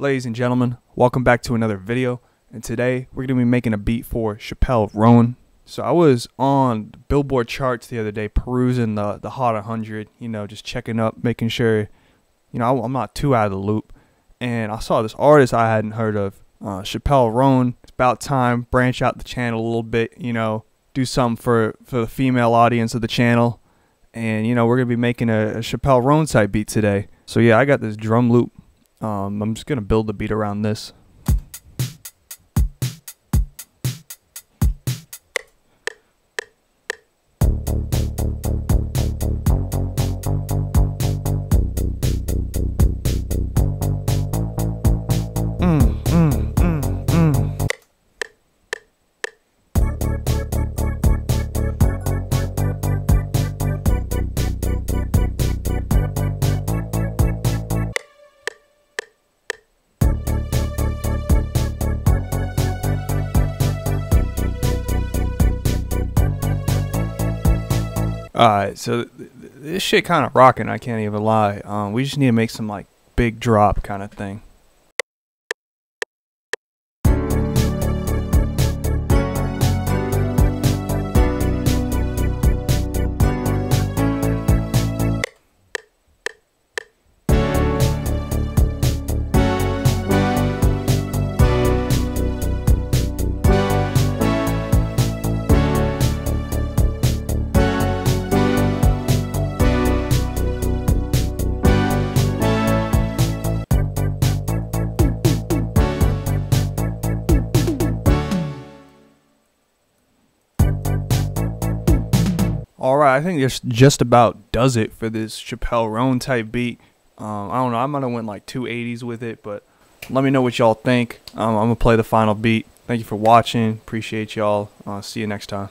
Ladies and gentlemen, welcome back to another video, and today we're going to be making a beat for Chappell Roan. So I was on Billboard charts the other day perusing the Hot 100, you know, just checking up, making sure, you know, I'm not too out of the loop, and I saw this artist I hadn't heard of, Chappell Roan. It's about time, branch out the channel a little bit, you know, do something for the female audience of the channel, and, you know, we're going to be making a Chappell Roan type beat today. So yeah, I got this drum loop. I'm just going to build the beat around this. Alright, so this shit kind of rocking, I can't even lie. We just need to make some like big drop kind of thing. Alright, I think this just about does it for this Chappell Roan type beat. I don't know, I might have went like 280s with it, but let me know what y'all think. I'm going to play the final beat. Thank you for watching. Appreciate y'all. See you next time.